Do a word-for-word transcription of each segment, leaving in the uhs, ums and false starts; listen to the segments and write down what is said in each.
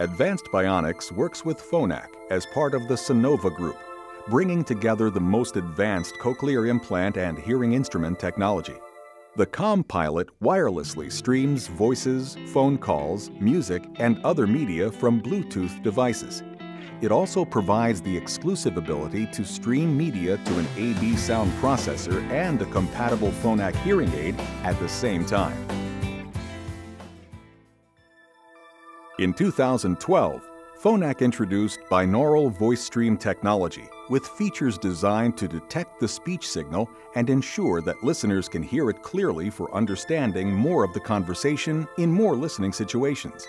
Advanced Bionics works with Phonak as part of the Sonova Group, bringing together the most advanced cochlear implant and hearing instrument technology. The ComPilot wirelessly streams voices, phone calls, music, and other media from Bluetooth devices. It also provides the exclusive ability to stream media to an A B sound processor and a compatible Phonak hearing aid at the same time. In two thousand twelve, Phonak introduced Binaural VoiceStream Technology with features designed to detect the speech signal and ensure that listeners can hear it clearly for understanding more of the conversation in more listening situations.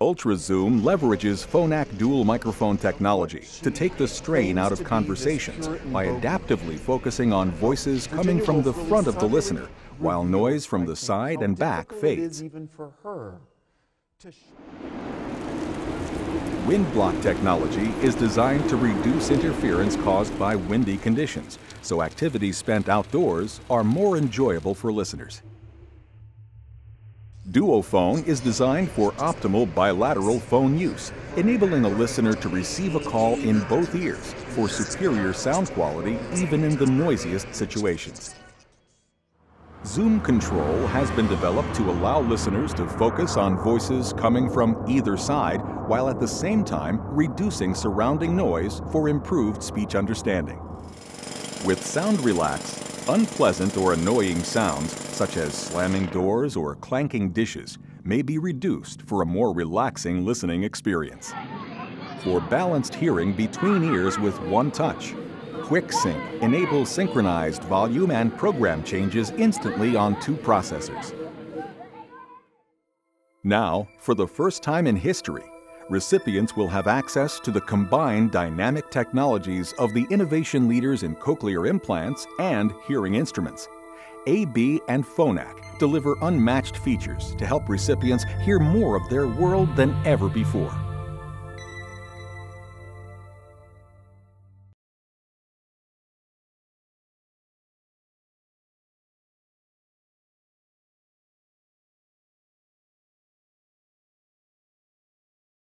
UltraZoom leverages Phonak dual microphone technology to take the strain out of conversations by adaptively focusing on voices coming from the front of the listener while noise from the side and back fades. Wind block technology is designed to reduce interference caused by windy conditions, so activities spent outdoors are more enjoyable for listeners. Duophone is designed for optimal bilateral phone use, enabling a listener to receive a call in both ears for superior sound quality even in the noisiest situations. Zoom Control has been developed to allow listeners to focus on voices coming from either side while at the same time reducing surrounding noise for improved speech understanding. With Sound Relax, unpleasant or annoying sounds such as slamming doors or clanking dishes may be reduced for a more relaxing listening experience. For balanced hearing between ears with one touch, QuickSync enables synchronized volume and program changes instantly on two processors. Now, for the first time in history, recipients will have access to the combined dynamic technologies of the innovation leaders in cochlear implants and hearing instruments. A B and Phonak deliver unmatched features to help recipients hear more of their world than ever before.